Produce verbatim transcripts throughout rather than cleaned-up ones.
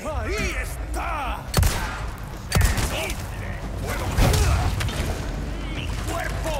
grande. ¡Ahí está! ¡Mi cuerpo!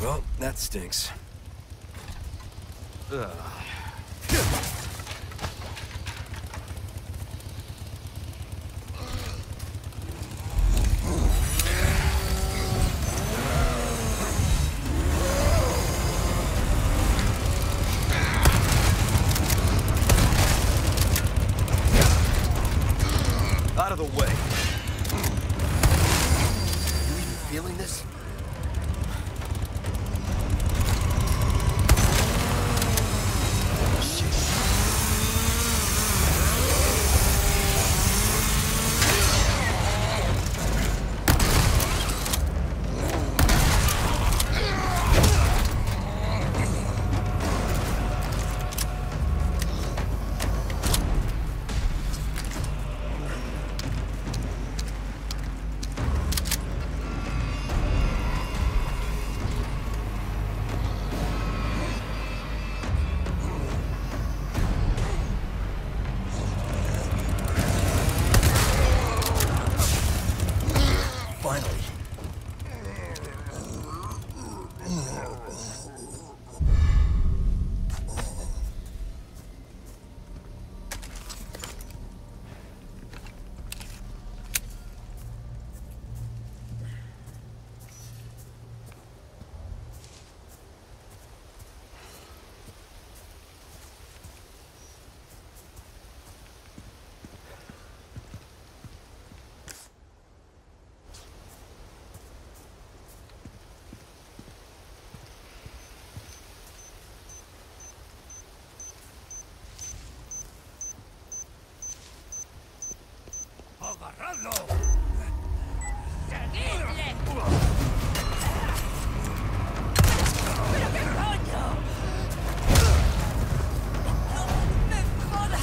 Well, that stinks. Ugh. out of the way. Are you even feeling this? ¡Agarradlo! ¡Seguidle! ¡Pero qué coño! ¡No me jodas!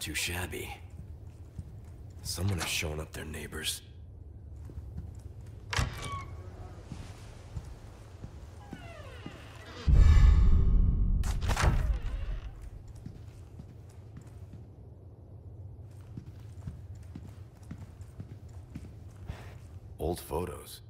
Too shabby. Someone has shown up their neighbors. Old photos.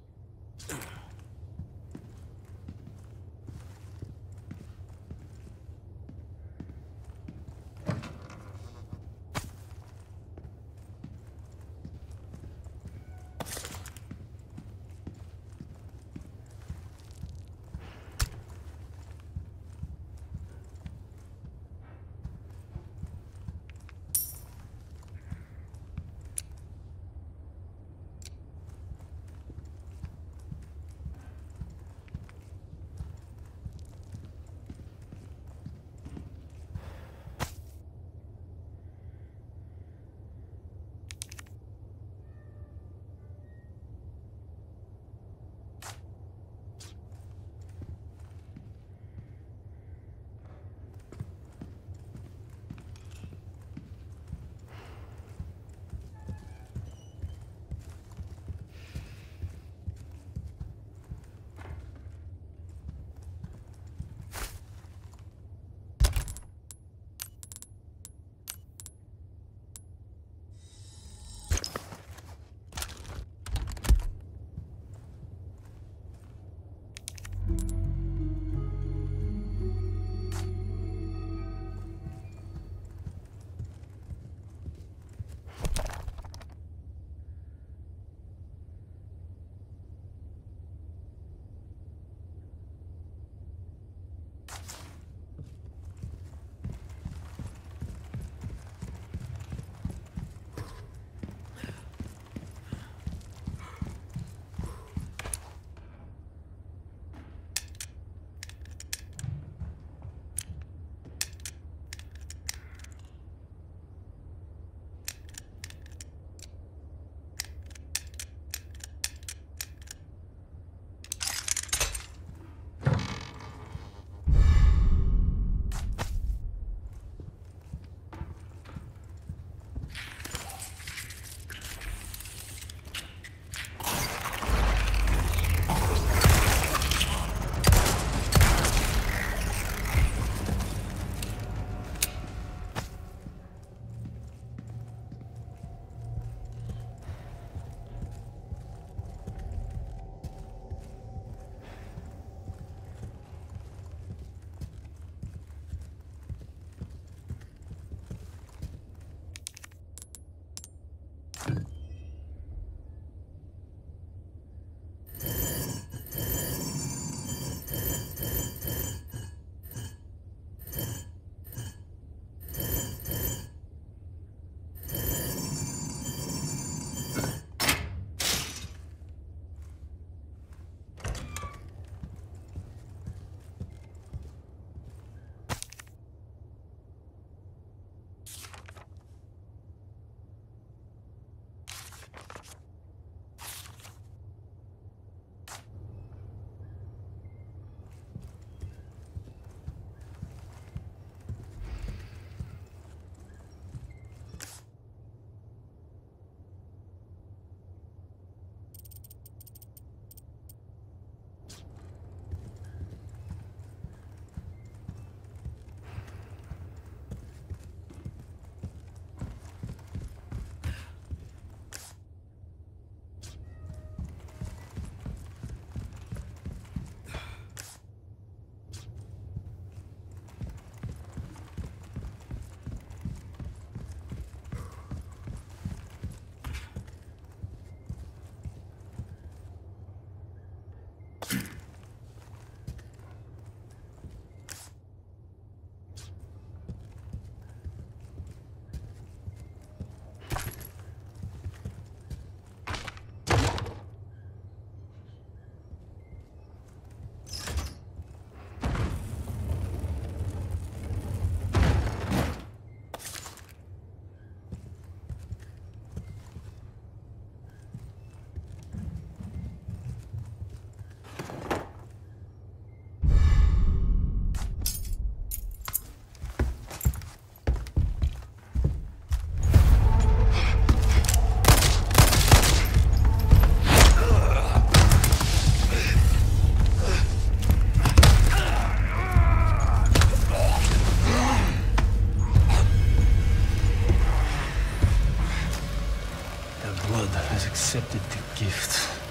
Accepted the gift.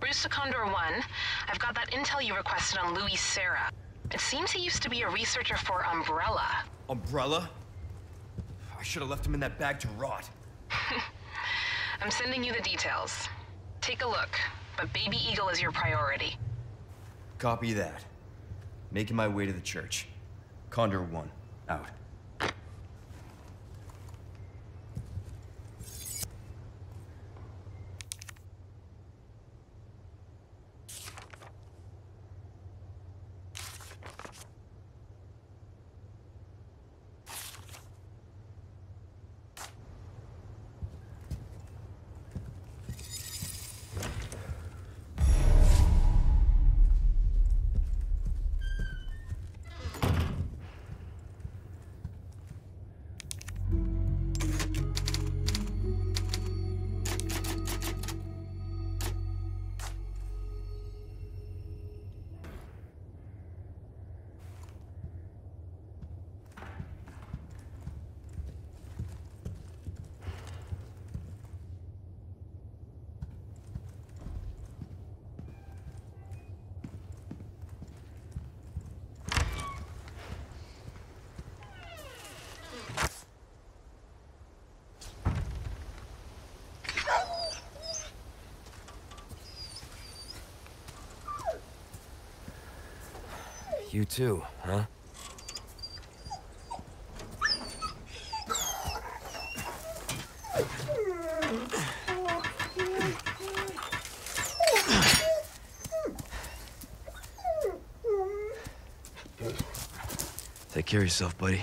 Bruce to Condor One, I've got that intel you requested on Louis Sarah. It seems he used to be a researcher for Umbrella. Umbrella? I should have left him in that bag to rot. I'm sending you the details. Take a look, but Baby Eagle is your priority. Copy that. Making my way to the church. Condor One, out. You too, huh? Take care of yourself, buddy.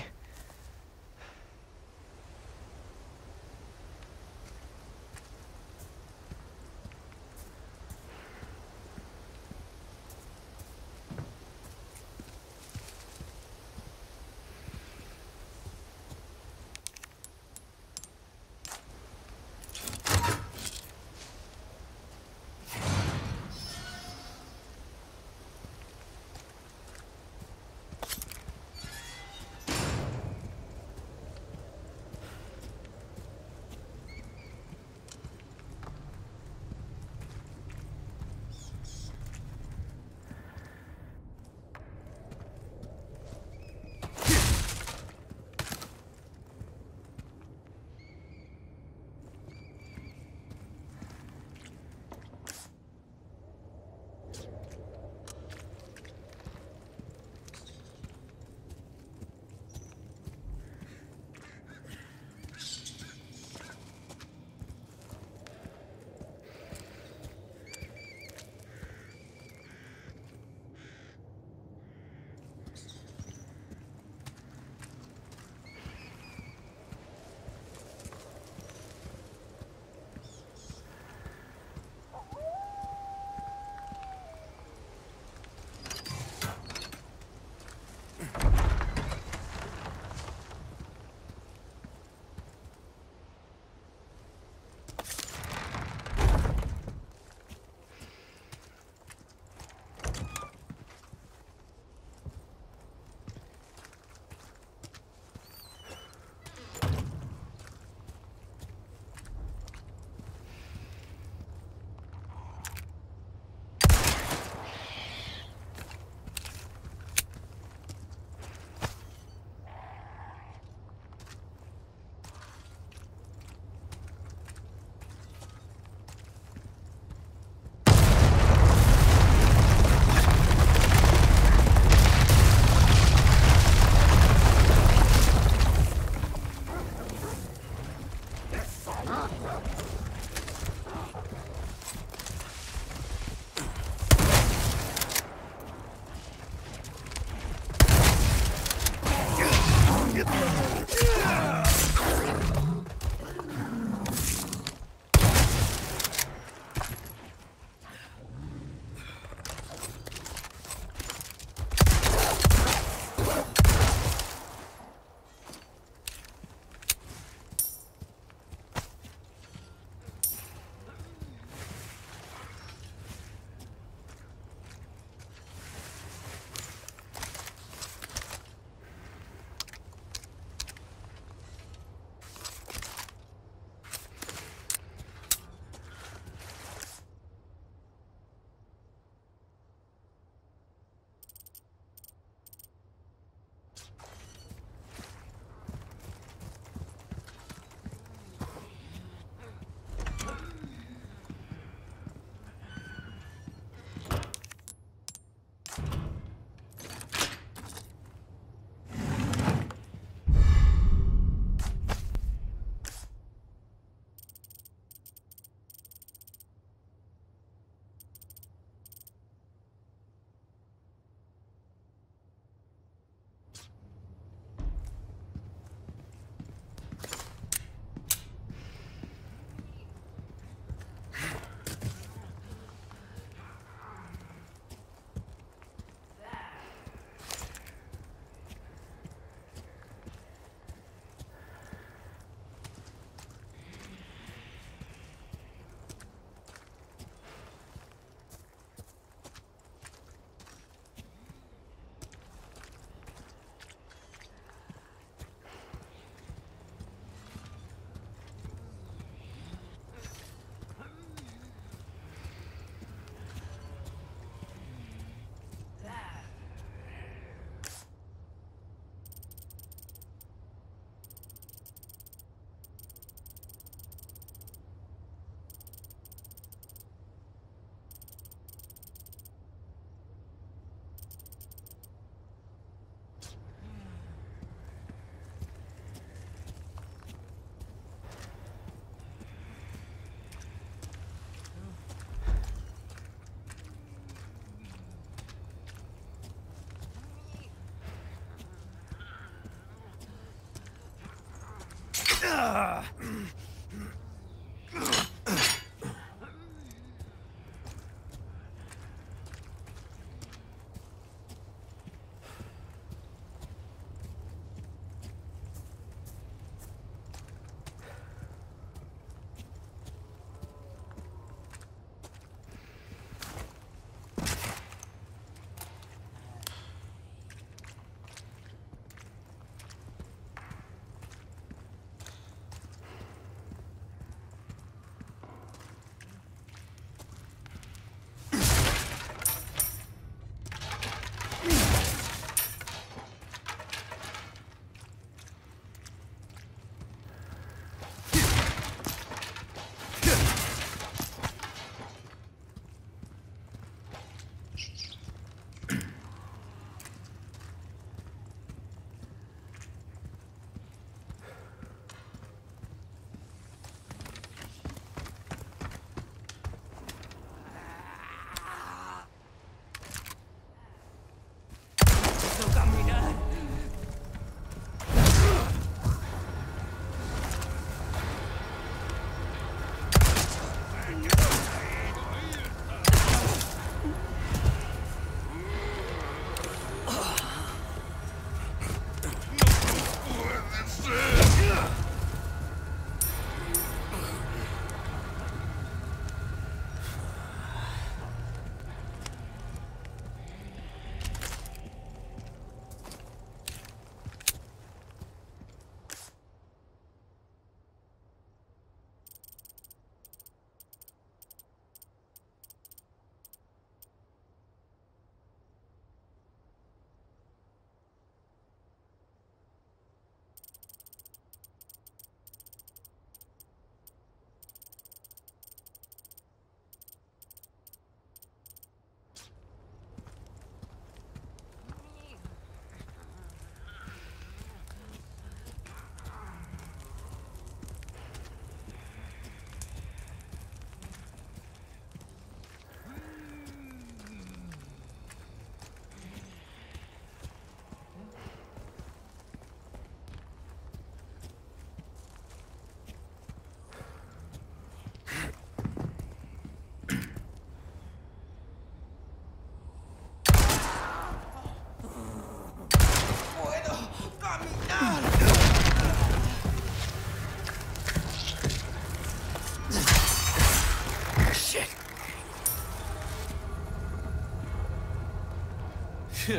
It's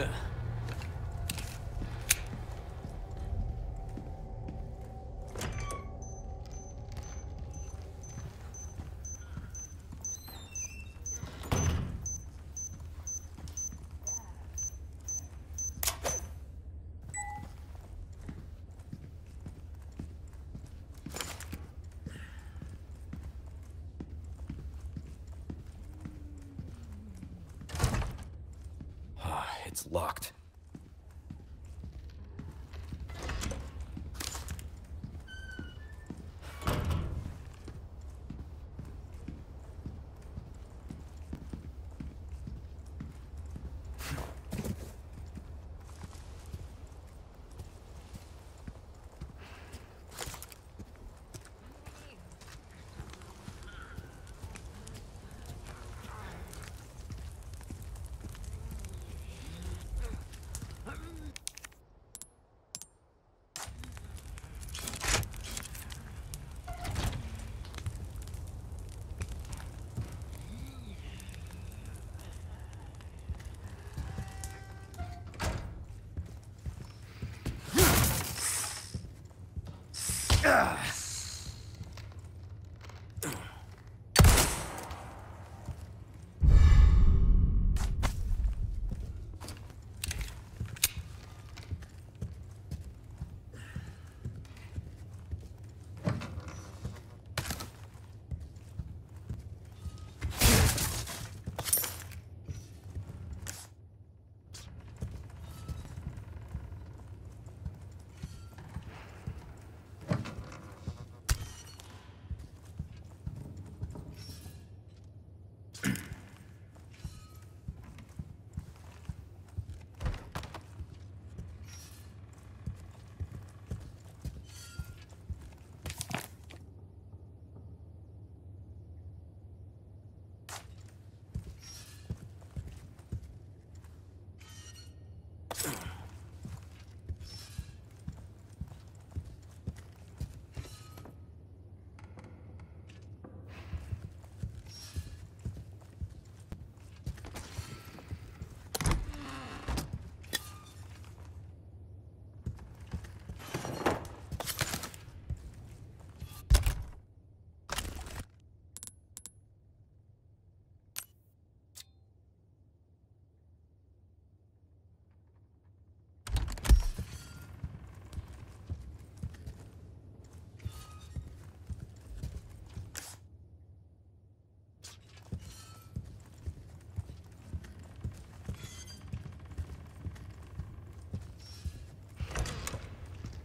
locked.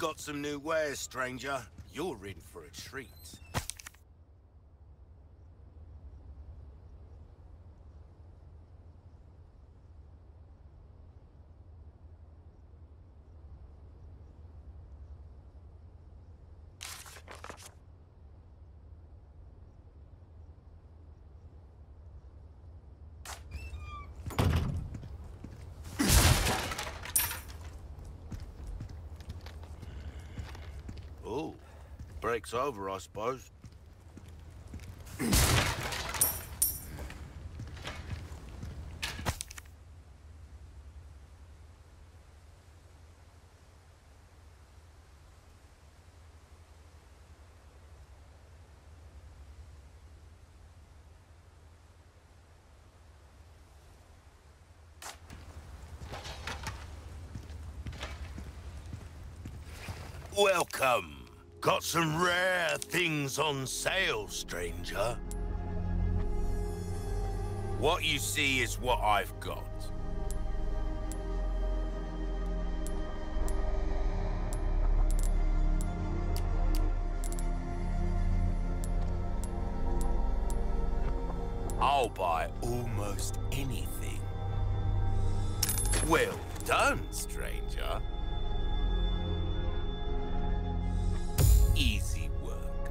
Got some new wares, stranger. You're in for a treat. Break's over, I suppose. Welcome. Got some rare things on sale, stranger. What you see is what I've got. I'll buy almost anything. Well done, stranger. Easy work.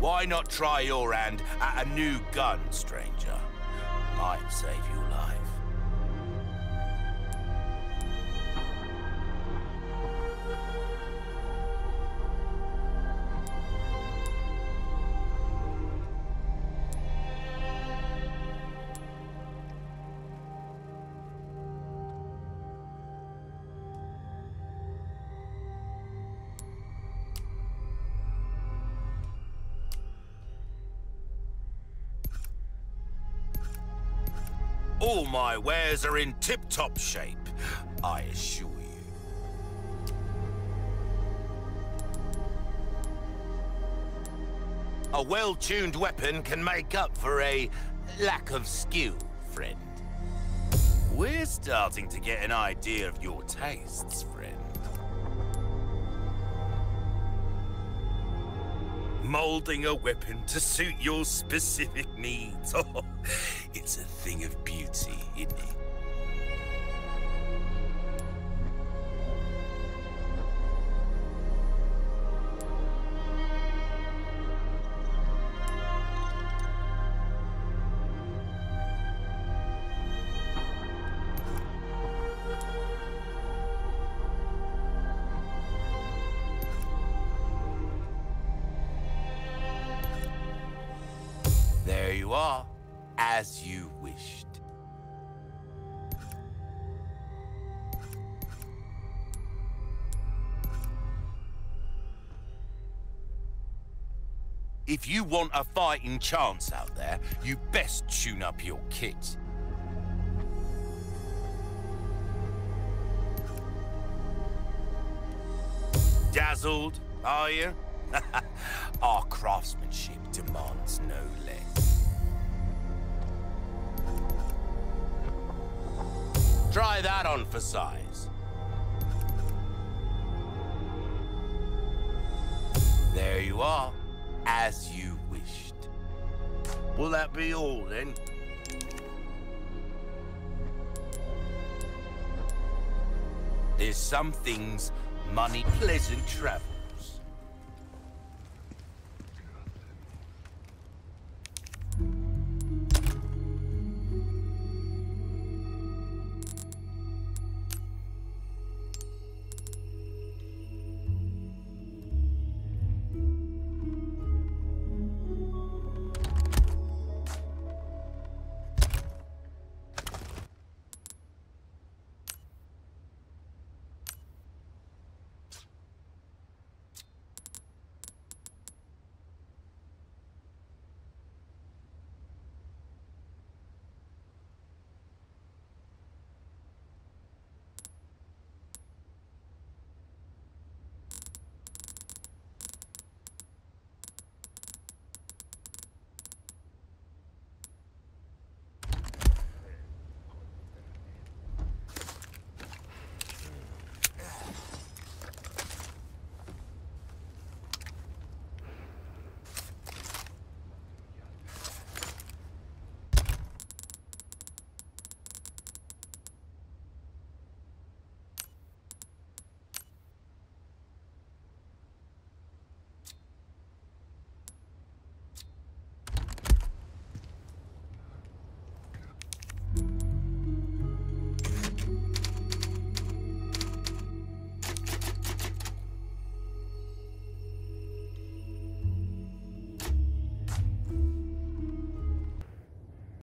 Why not try your hand at a new gun, stranger? Might save your life. All my wares are in tip-top shape, I assure you. A well-tuned weapon can make up for a lack of skill, friend. We're starting to get an idea of your tastes, friend. Molding a weapon to suit your specific needs. Oh, it's a thing of beauty, isn't it? As you wished. If you want a fighting chance out there, you best tune up your kit. Dazzled, are you? Our craftsmanship demands no less. Try that on for size. There you are, as you wished. Will that be all, then? There's some things money... Pleasant travel.